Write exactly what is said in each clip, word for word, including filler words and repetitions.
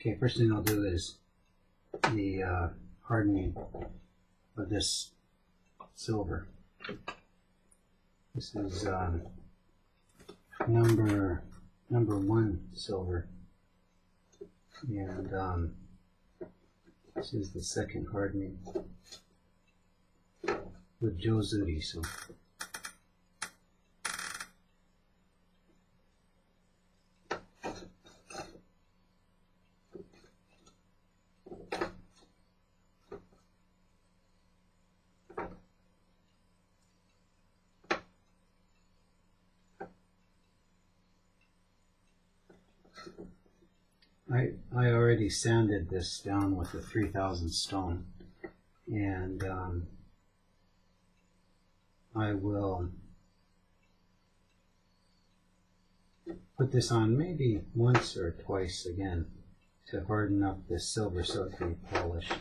Okay, first thing I'll do is the uh, hardening of this silver. This is um, number number one silver, and um, this is the second hardening with Jozuri. So I, I already sanded this down with a three thousand stone, and um, I will put this on maybe once or twice again to harden up this silver so it can be polished.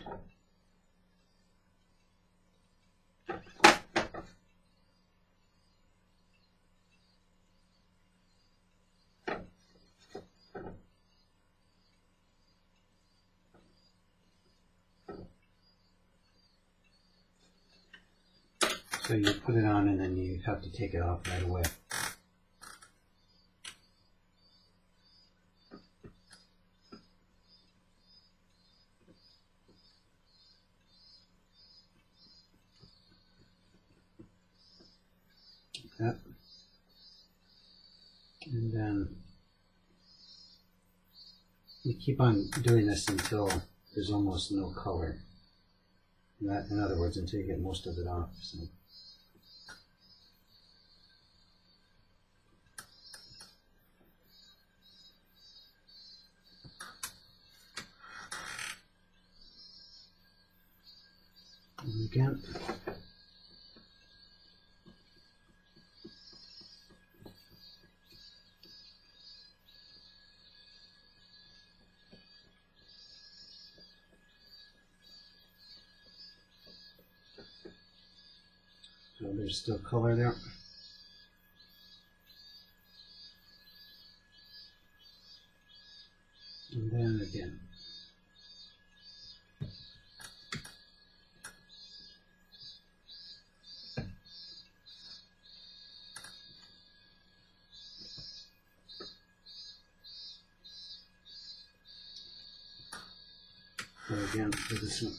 So you put it on and then you have to take it off right away. Like that. And then you keep on doing this until there's almost no color. That, in other words, until you get most of it off. So. Again. So there's still color there. And then again. Again for this one.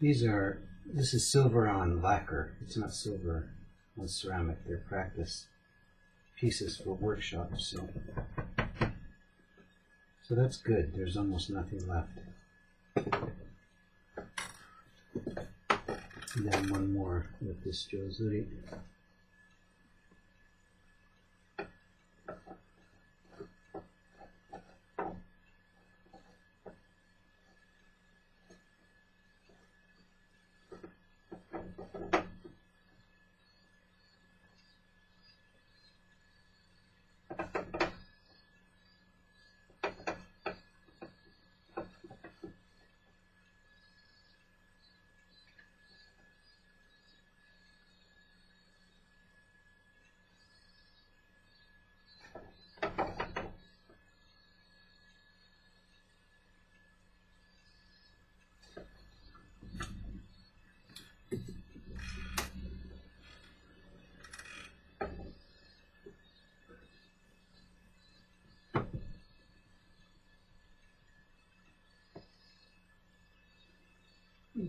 These are, this is silver on lacquer, it's not silver on ceramic, they're practice pieces for workshops. So, so that's good, there's almost nothing left. And then one more with this Jozuri.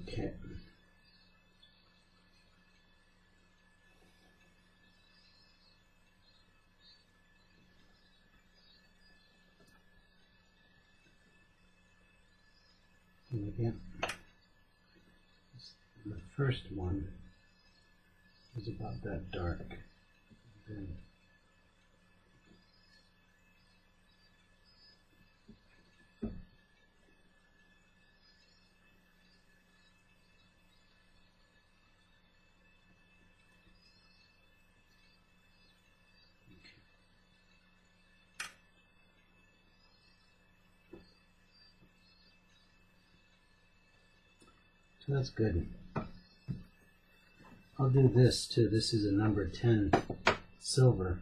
Okay. And again, the first one is about that dark. Then So that's good. I'll do this too. This is a number ten silver.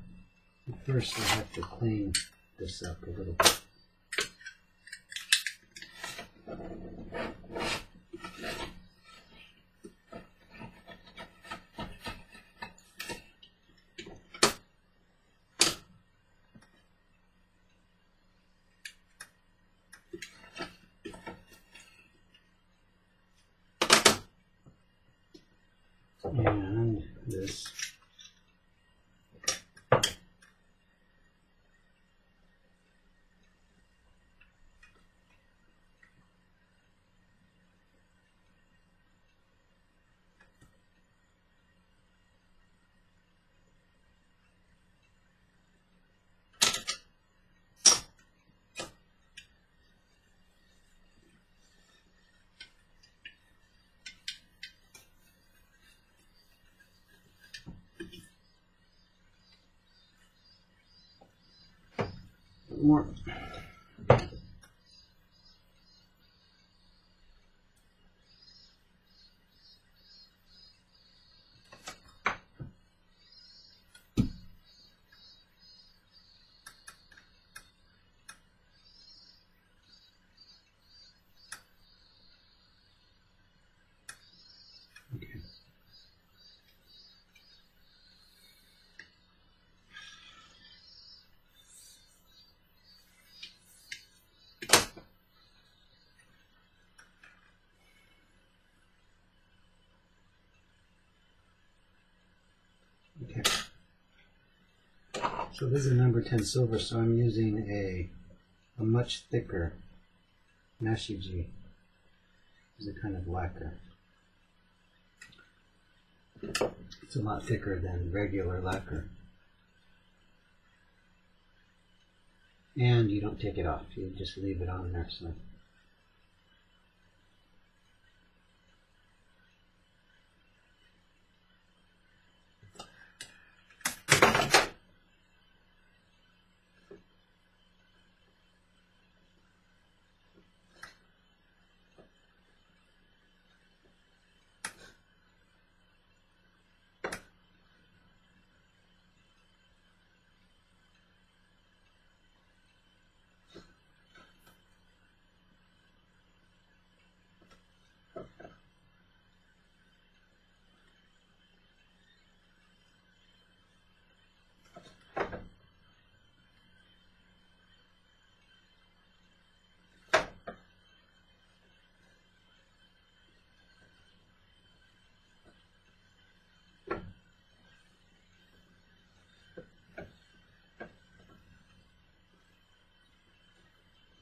First I have to clean this up a little bit. And this. More. Okay, so this is a number ten silver, so I'm using a, a much thicker nashiji. It's a kind of lacquer. It's a lot thicker than regular lacquer. And you don't take it off, you just leave it on there. So.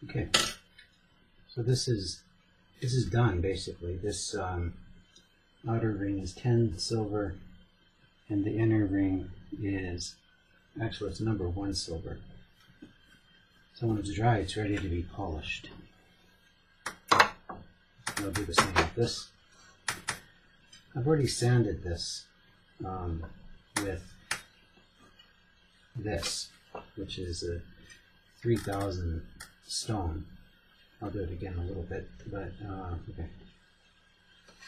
Okay, so this is this is done basically. This um, outer ring is ten silver, and the inner ring is actually it's number one silver. So when it's dry, it's ready to be polished. I'll do the same with this. I've already sanded this um, with this, which is a three thousand. Stone. I'll do it again a little bit, but uh, okay,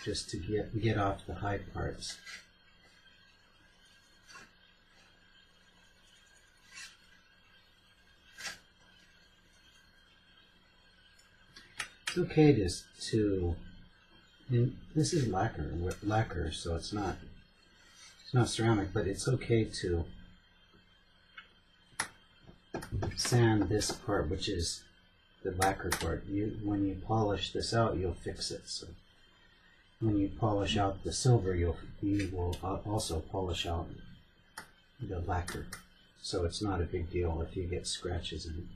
just to get get off the high parts. It's okay to to. And this is lacquer, lacquer, so it's not it's not ceramic, but it's okay to sand this part, which is the lacquer part. You, when you polish this out, you'll fix it. So when you polish out the silver, you'll, you will also polish out the lacquer. So it's not a big deal if you get scratches in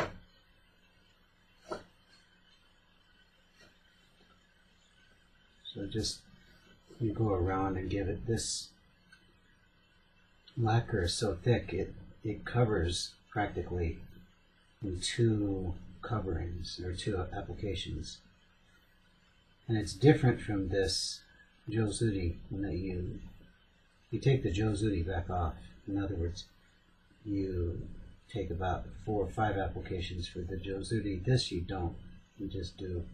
it. So just you go around and give it this lacquer is so thick it it covers practically in two coverings or two applications, and it's different from this Jozuri in that you you take the Jozuri back off. In other words, you take about four or five applications for the Jozuri. This you don't. You just do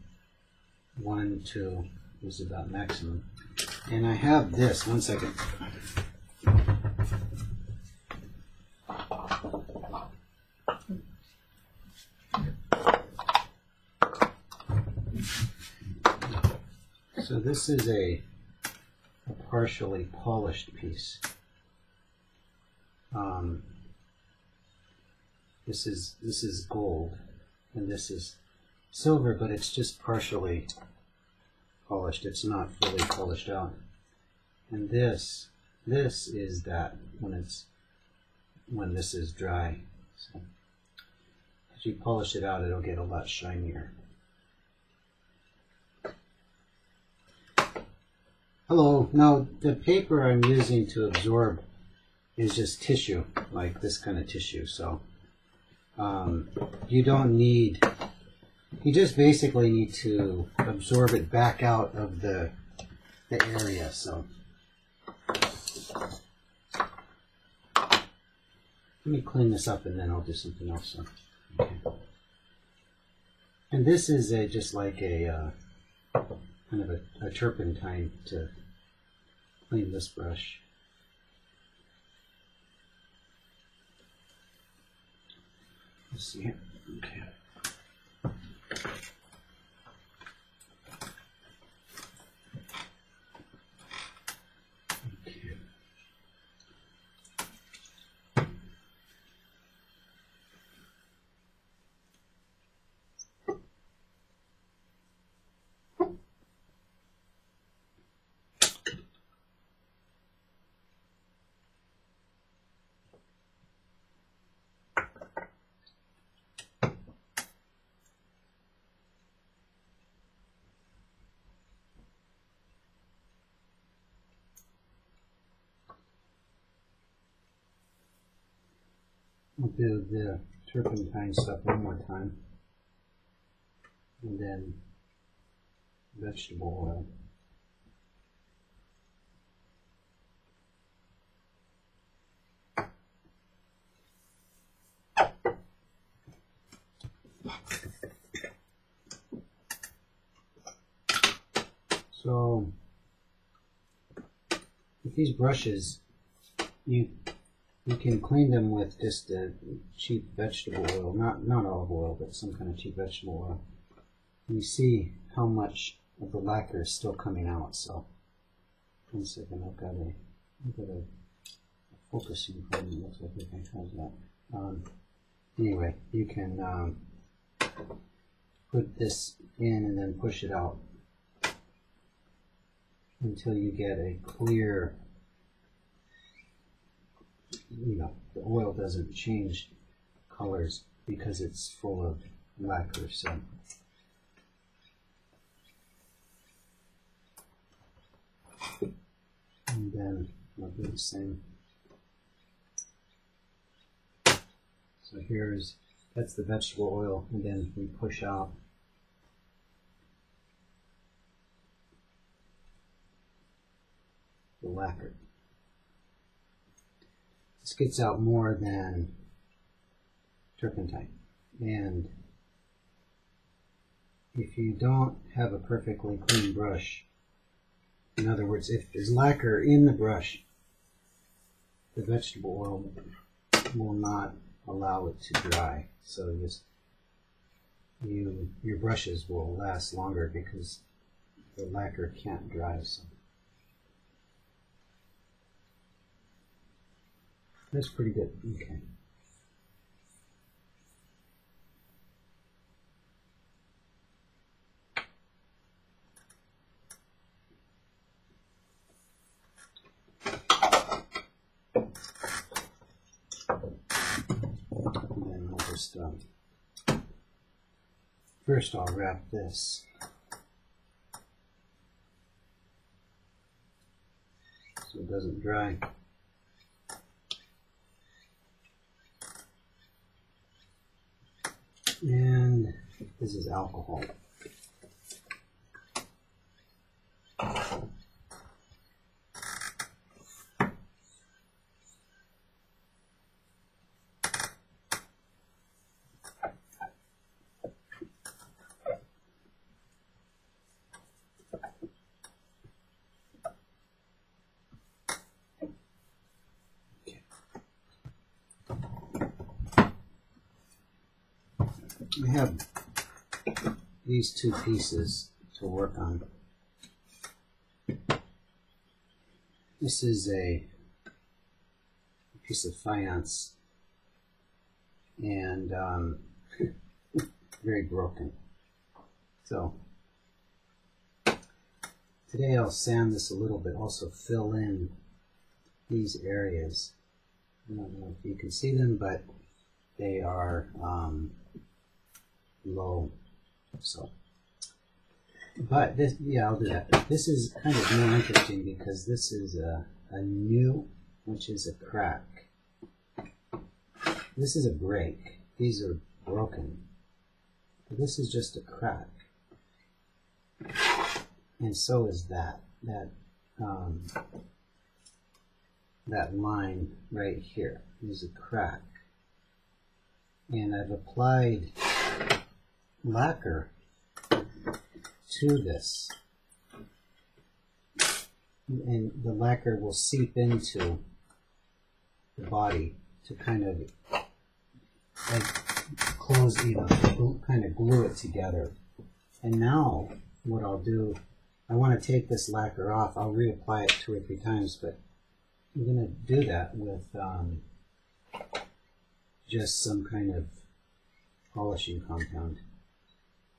one, two, this is about maximum. And I have this, one second. So this is a, a partially polished piece. Um, this is this is gold, and this is silver, but it's just partially polished. It's not fully polished out. And this this is that when it's when this is dry. So if you polish it out, it'll get a lot shinier. Hello. Now the paper I'm using to absorb is just tissue, like this kind of tissue. So um, you don't need, you just basically need to absorb it back out of the, the area. So let me clean this up and then I'll do something else. So. Okay. And this is a, just like a uh, kind of a, a turpentine to clean this brush. Let's see here. Okay. Okay. I'll do the turpentine stuff one more time, and then vegetable oil. So with these brushes, you You can clean them with just a cheap vegetable oil, not not olive oil, but some kind of cheap vegetable oil. And you see how much of the lacquer is still coming out. So, one second, I've got a, I've got a focusing problem. It looks like I can change that. Um, anyway, you can um, put this in and then push it out until you get a clear. You know, the oil doesn't change colors because it's full of lacquer. So and then we'll do the same. So here's, that's the vegetable oil, and then we push out. The lacquer. This gets out more than turpentine, and if you don't have a perfectly clean brush, in other words, if there's lacquer in the brush, the vegetable oil will not allow it to dry. So just you, your brushes will last longer because the lacquer can't dry. So. That's pretty good. Okay. And then I'll just um, first I'll wrap this. So it doesn't dry. And this is alcohol. we have these two pieces to work on. This is a piece of faience, and um, very broken. So today I'll sand this a little bit, also fill in these areas. I don't know if you can see them, but they are um, low. So, but this, yeah, I'll do that. This is kind of more interesting because this is a, a new, which is a crack. This is a break. These are broken. This is just a crack. And so is that. That, um, that line right here is a crack. And I've applied lacquer to this. And the lacquer will seep into the body to kind of like, close even, kind of glue it together. And now what I'll do, I want to take this lacquer off. I'll reapply it two or three times, but I'm going to do that with um, just some kind of polishing compound.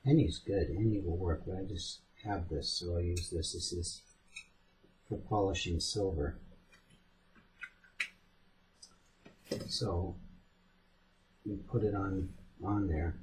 Any's good, any will work, but I just have this, so I'll use this. This is for polishing silver. So we put it on on there.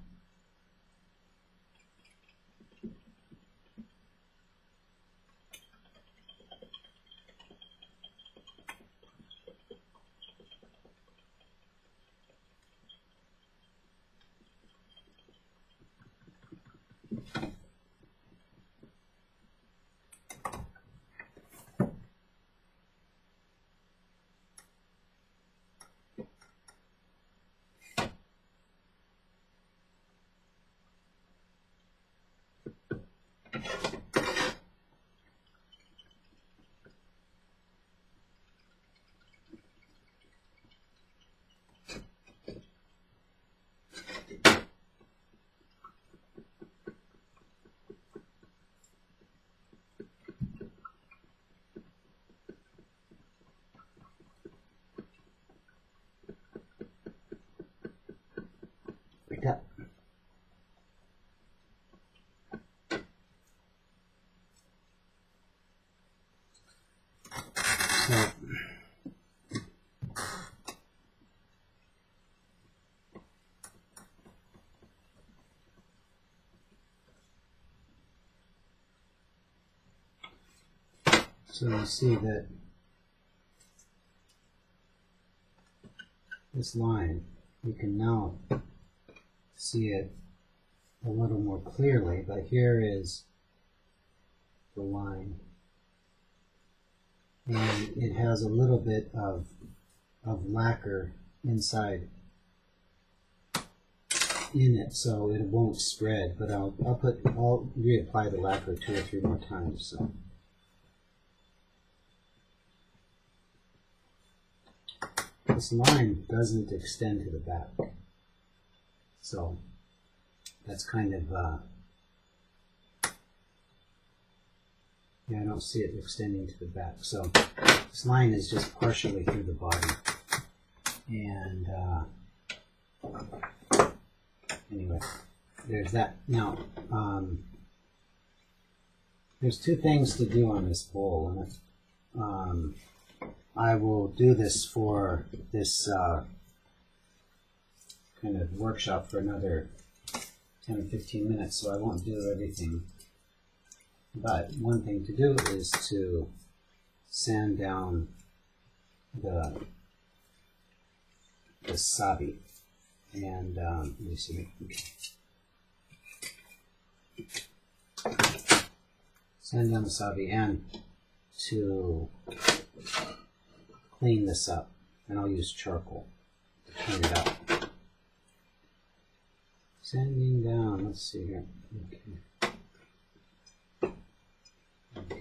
Up. So, so you see that this line, you can now see it a little more clearly, but here is the line, and it has a little bit of of lacquer inside in it, so it won't spread. But I'll I'll put I'll reapply the lacquer two or three more times. So. This line doesn't extend to the back. So that's kind of, uh, yeah, I don't see it extending to the back. So this line is just partially through the body. And uh, anyway, there's that. Now, um, there's two things to do on this bowl. And um, I will do this for this uh, kind of workshop for another ten or fifteen minutes, so I won't do everything. But one thing to do is to sand down the, the sabi. And um, let me see. Sand down the sabi and to clean this up. And I'll use charcoal to clean it up. Sanding down, let's see here. Okay. Okay.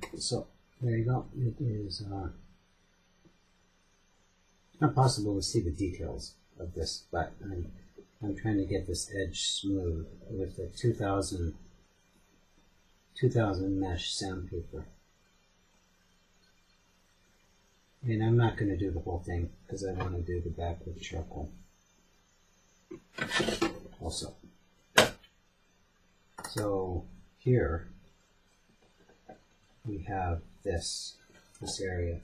back. So there you go. It is uh, not possible to see the details of this, but I'm, I'm trying to get this edge smooth with the two thousand mesh sandpaper. And I'm not going to do the whole thing because I want to do the back with charcoal also. So here we have this, this area,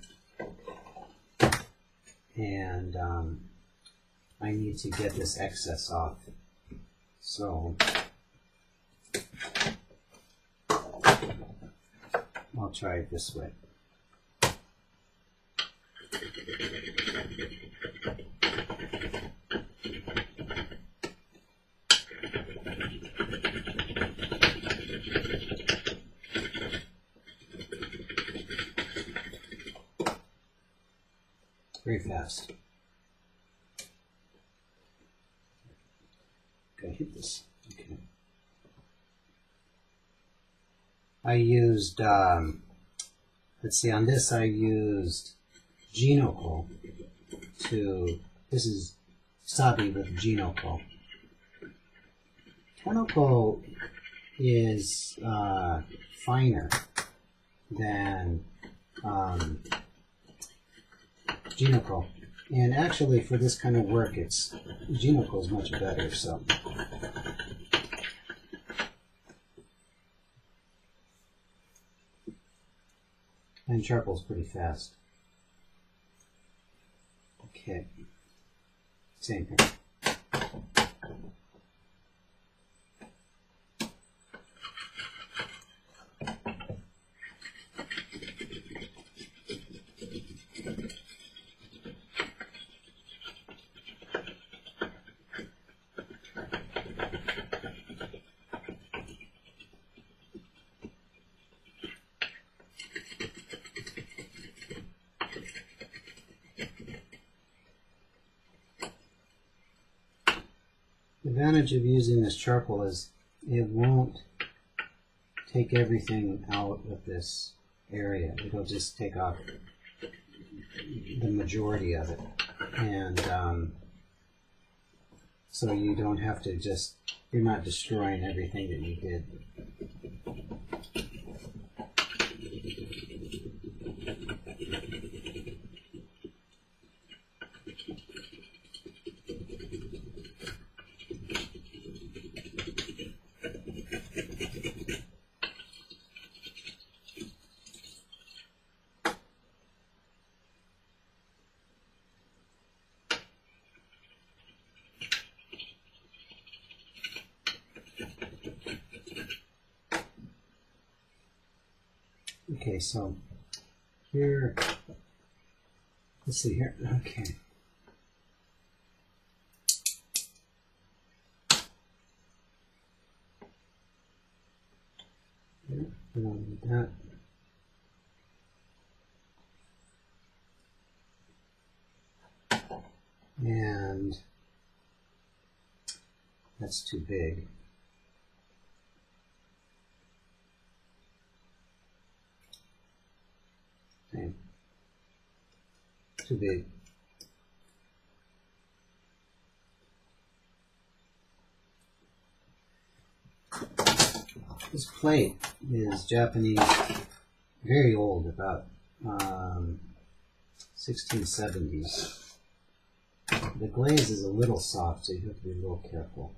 and um, I need to get this excess off. So I'll try it this way. Very fast. Gotta hit this. Okay. I used, um, let's see, on this I used Jinoko to, this is Sabi with Jinoko. Tonoko is uh, finer than um, Jinoko, and actually for this kind of work, it's Jinoko is much better. So and charcoal's pretty fast. Okay, same thing. The advantage of using this charcoal is it won't take everything out of this area. It'll just take off the majority of it, and um, so you don't have to just, you're not destroying everything that you did. Okay, so here, let's see here, okay. Here, we don't need that. And that's too big. Too big. This plate is Japanese, very old, about um, sixteen seventies. The glaze is a little soft, so you have to be a little careful.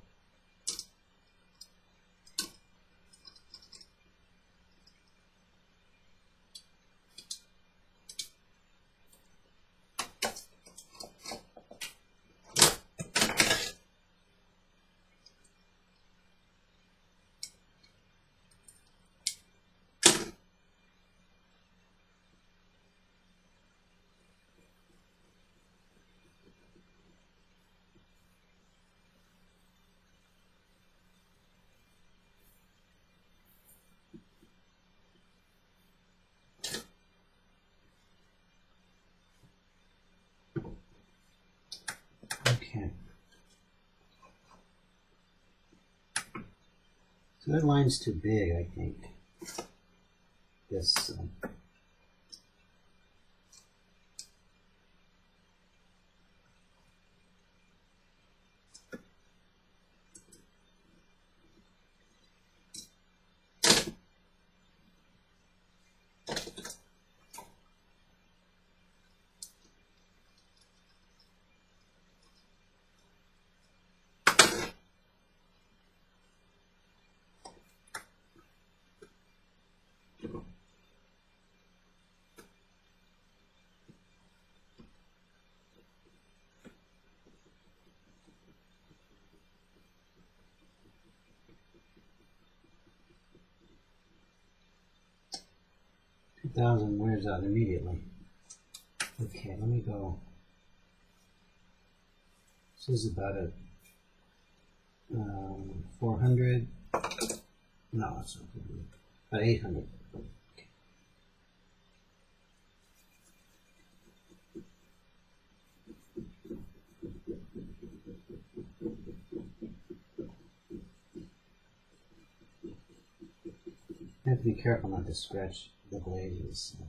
That line's too big, I think. Yes. Thousand wears out immediately. Okay, let me go. This is about a um, four hundred. No, it's not good. About eight hundred. Okay. I have to be careful not to scratch the blade is. Okay.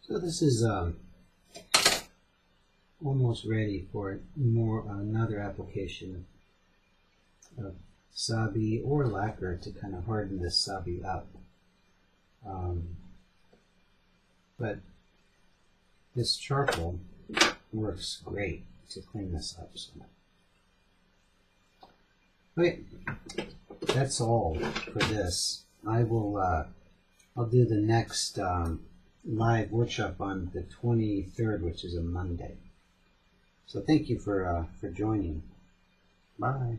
So this is um, almost ready for more another application of sabi or lacquer to kind of harden this sabi up. Um, but this charcoal works great to clean this up. So. Okay, that's all for this. I will. Uh, I'll do the next. Um, live workshop on the twenty-third, which is a Monday. So thank you for uh, for joining. Bye.